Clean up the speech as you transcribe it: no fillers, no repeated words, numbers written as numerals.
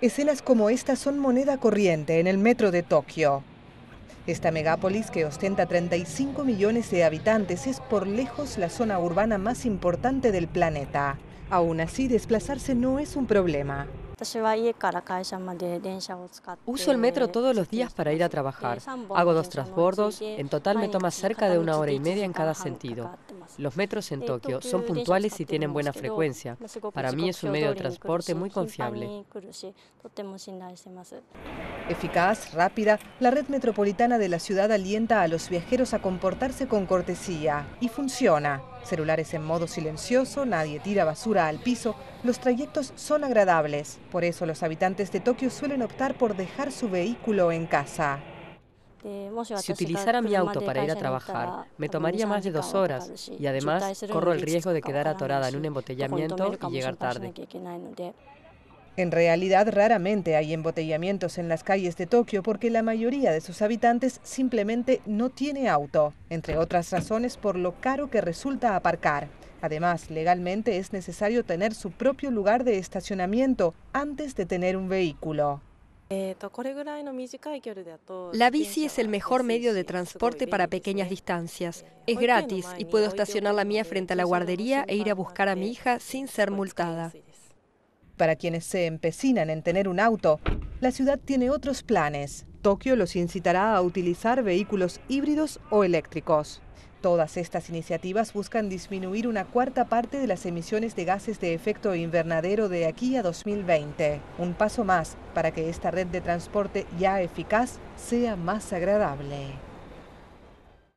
Escenas como esta son moneda corriente en el metro de Tokio. Esta megápolis, que ostenta 35 millones de habitantes, es por lejos la zona urbana más importante del planeta. Aún así, desplazarse no es un problema. Uso el metro todos los días para ir a trabajar. Hago 2 transbordos, en total me toma cerca de 1 hora y media en cada sentido. Los metros en Tokio son puntuales y tienen buena frecuencia. Para mí es un medio de transporte muy confiable. Eficaz, rápida, la red metropolitana de la ciudad alienta a los viajeros a comportarse con cortesía. Y funciona. Celulares en modo silencioso, nadie tira basura al piso, los trayectos son agradables. Por eso los habitantes de Tokio suelen optar por dejar su vehículo en casa. Si utilizara mi auto para ir a trabajar, me tomaría más de 2 horas y además corro el riesgo de quedar atorada en un embotellamiento y llegar tarde. En realidad, raramente hay embotellamientos en las calles de Tokio porque la mayoría de sus habitantes simplemente no tiene auto, entre otras razones por lo caro que resulta aparcar. Además, legalmente es necesario tener su propio lugar de estacionamiento antes de tener un vehículo. La bici es el mejor medio de transporte para pequeñas distancias. Es gratis y puedo estacionar la mía frente a la guardería e ir a buscar a mi hija sin ser multada. Para quienes se empecinan en tener un auto, la ciudad tiene otros planes. Tokio los incitará a utilizar vehículos híbridos o eléctricos. Todas estas iniciativas buscan disminuir una cuarta parte de las emisiones de gases de efecto invernadero de aquí a 2020. Un paso más para que esta red de transporte ya eficaz sea más agradable.